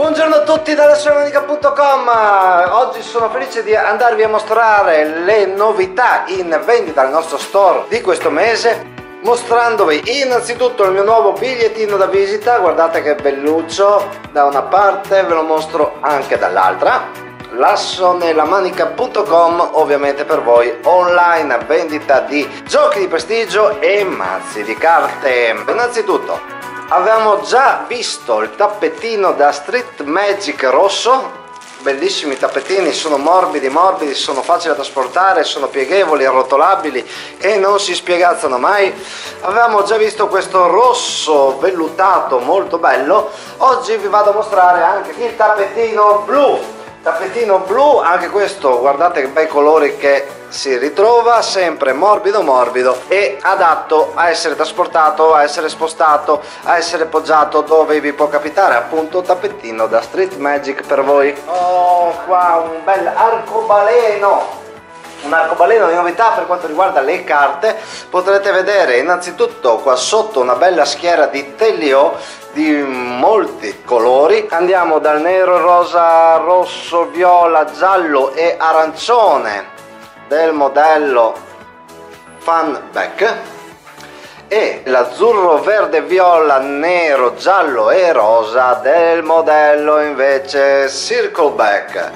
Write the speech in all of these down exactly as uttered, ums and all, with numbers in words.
Buongiorno a tutti da LassoNellaManica punto com. Oggi sono felice di andarvi a mostrare le novità in vendita al nostro store di questo mese, mostrandovi innanzitutto il mio nuovo bigliettino da visita. Guardate che belluccio, da una parte, ve lo mostro anche dall'altra. LassoNellaManica punto com, ovviamente per voi online, vendita di giochi di prestigio e mazzi di carte. Innanzitutto avevamo già visto il tappetino da Street Magic rosso, bellissimi tappetini, sono morbidi morbidi, sono facili da trasportare, sono pieghevoli, arrotolabili e non si spiegazzano mai. Avevamo già visto questo rosso vellutato molto bello. Oggi vi vado a mostrare anche il tappetino blu. Tappetino blu, anche questo, guardate che bei colori che si ritrova, sempre morbido morbido e adatto a essere trasportato, a essere spostato, a essere poggiato dove vi può capitare, appunto tappetino da Street Magic per voi. Oh, qua un bel arcobaleno! Un arcobaleno di novità per quanto riguarda le carte. Potrete vedere innanzitutto qua sotto una bella schiera di Telio di molti colori. Andiamo dal nero, rosa, rosso, viola, giallo e arancione del modello Fanback, e l'azzurro, verde, viola, nero, giallo e rosa del modello invece Circleback.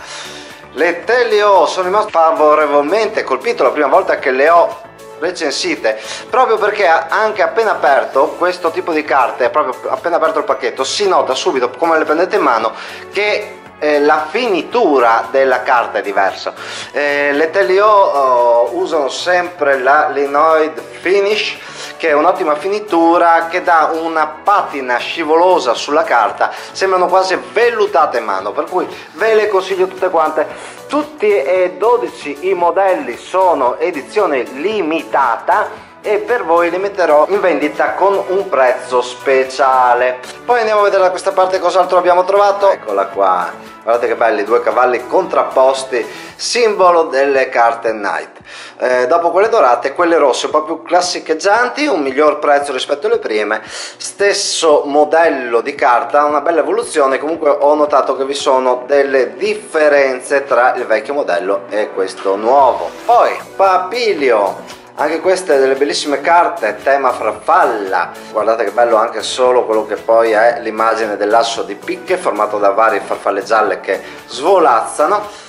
Le Telio sono rimasto favorevolmente colpito la prima volta che le ho recensite, proprio perché anche appena aperto questo tipo di carte, proprio appena aperto il pacchetto, si nota subito come le prendete in mano che eh, la finitura della carta è diversa. Eh, le Telio oh, usano sempre la Linoid Finish, che è un'ottima finitura che dà una patina scivolosa sulla carta, sembrano quasi vellutate in mano, per cui ve le consiglio tutte quante. Tutti e dodici i modelli sono edizione limitata e per voi li metterò in vendita con un prezzo speciale. Poi andiamo a vedere da questa parte cos'altro abbiamo trovato. Eccola qua, guardate che belli, due cavalli contrapposti, simbolo delle carte Knight. Eh, dopo quelle dorate, quelle rosse un po' più classicheggianti, un miglior prezzo rispetto alle prime, stesso modello di carta, una bella evoluzione. Comunque ho notato che vi sono delle differenze tra il vecchio modello e questo nuovo. Poi Papilio, anche queste delle bellissime carte tema farfalla, guardate che bello anche solo quello che poi è l'immagine dell'asso di picche formato da varie farfalle gialle che svolazzano.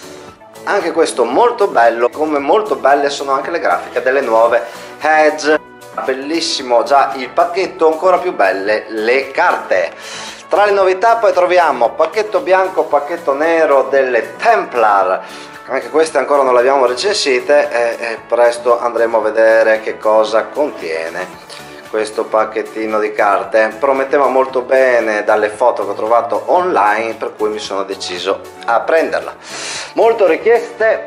Anche questo molto bello, come molto belle sono anche le grafiche delle nuove Edge. Bellissimo già il pacchetto, ancora più belle le carte. Tra le novità poi troviamo pacchetto bianco, pacchetto nero delle Templar. Anche queste ancora non le abbiamo recensite e presto andremo a vedere che cosa contiene questo pacchettino di carte. Prometteva molto bene dalle foto che ho trovato online, per cui mi sono deciso a prenderla. Molto richieste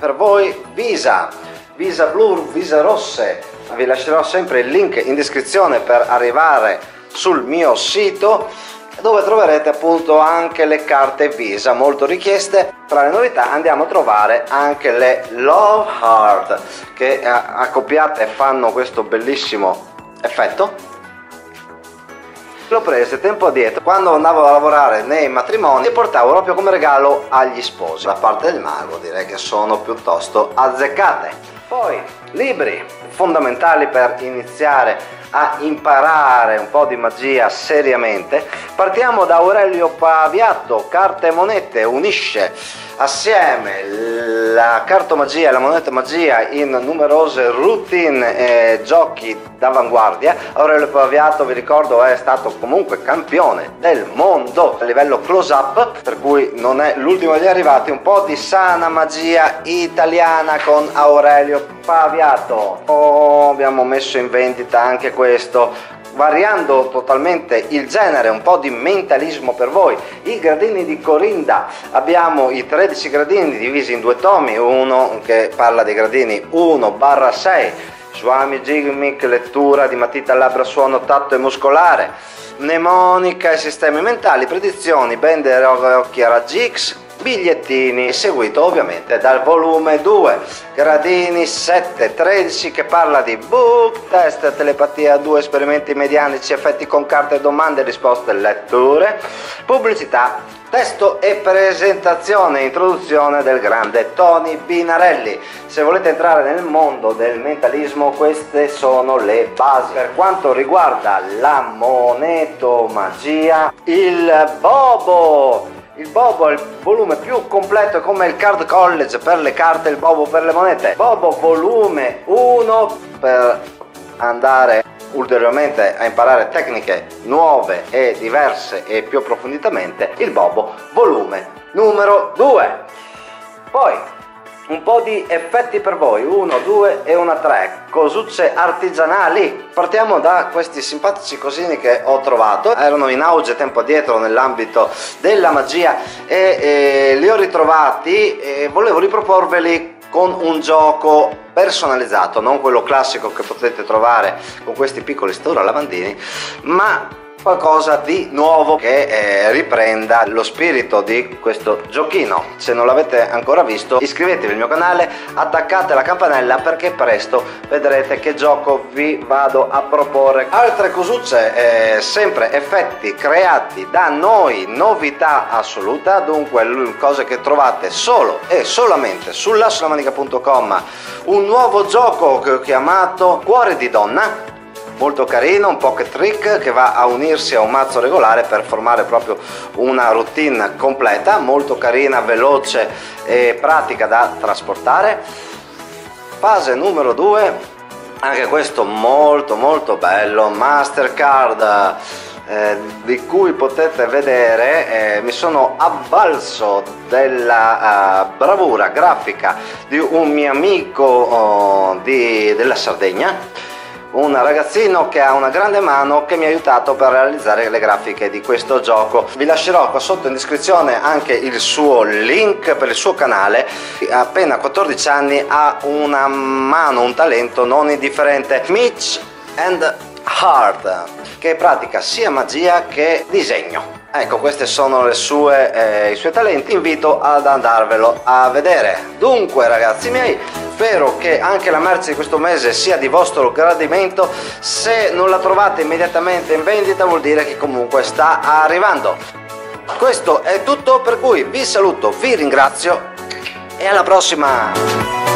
per voi Visa, Visa blu, Visa rosse. Vi lascerò sempre il link in descrizione per arrivare sul mio sito, dove troverete appunto anche le carte Visa molto richieste. Tra le novità andiamo a trovare anche le Love Heart, che accoppiate fanno questo bellissimo effetto. L'ho preso tempo addietro quando andavo a lavorare nei matrimoni e portavo proprio come regalo agli sposi. Da parte del mago direi che sono piuttosto azzeccate. Poi libri fondamentali per iniziare a imparare un po' di magia seriamente. Partiamo da Aurelio Paviato, Carte e Monete, unisce assieme la cartomagia e la moneta magia in numerose routine e giochi d'avanguardia. Aurelio Paviato, vi ricordo, è stato comunque campione del mondo a livello close up, per cui non è l'ultimo degli arrivati. Un po' di sana magia italiana con Aurelio Paviato. Oh, abbiamo messo in vendita anche questo, variando totalmente il genere, un po' di mentalismo per voi. I gradini di Corinda, abbiamo i tredici gradini divisi in due tomi, uno che parla dei gradini uno barra sei, Swami Gimmick, lettura di matita, labbra, suono, tatto e muscolare, mnemonica e sistemi mentali, predizioni, bende, occhi, raggi X, bigliettini, seguito ovviamente dal volume due, gradini sette tredici, che parla di book, test, telepatia due, esperimenti medianici, effetti con carte, domande e risposte, letture, pubblicità, testo e presentazione, introduzione del grande Tony Binarelli. Se volete entrare nel mondo del mentalismo, queste sono le basi. Per quanto riguarda la monetomagia, il Bobo. Il Bobo è il volume più completo, come il Card College per le carte, il Bobo per le monete. Bobo volume uno, per andare ulteriormente a imparare tecniche nuove e diverse e più approfonditamente, il Bobo volume numero due. Poi un po' di effetti per voi, uno, due e una tre, cosucce artigianali. Partiamo da questi simpatici cosini che ho trovato, erano in auge tempo addietro nell'ambito della magia e, e li ho ritrovati e volevo riproporveli con un gioco personalizzato, non quello classico che potete trovare con questi piccoli store lavandini, ma qualcosa di nuovo che eh, riprenda lo spirito di questo giochino. Se non l'avete ancora visto, iscrivetevi al mio canale, attaccate la campanella, perché presto vedrete che gioco vi vado a proporre. Altre cosucce, eh, sempre effetti creati da noi, novità assoluta, dunque cose che trovate solo e solamente su Lasso Nella Manica punto com. Un nuovo gioco che ho chiamato Cuore di Donna, molto carino, un pocket trick che va a unirsi a un mazzo regolare per formare proprio una routine completa, molto carina, veloce e pratica da trasportare. Fase numero due, anche questo molto molto bello, Mastercard, eh, di cui potete vedere, eh, mi sono avvalso della eh, bravura grafica di un mio amico oh, di, della Sardegna, un ragazzino che ha una grande mano, che mi ha aiutato per realizzare le grafiche di questo gioco. Vi lascerò qua sotto in descrizione anche il suo link per il suo canale. Appena quattordici anni, ha una mano, un talento non indifferente. Mych Arts and Magic, che pratica sia magia che disegno. Ecco, questi sono le sue, eh, i suoi talenti, invito ad andarvelo a vedere. Dunque ragazzi miei, spero che anche la merce di questo mese sia di vostro gradimento. Se non la trovate immediatamente in vendita, vuol dire che comunque sta arrivando. Questo è tutto, per cui vi saluto, vi ringrazio e alla prossima!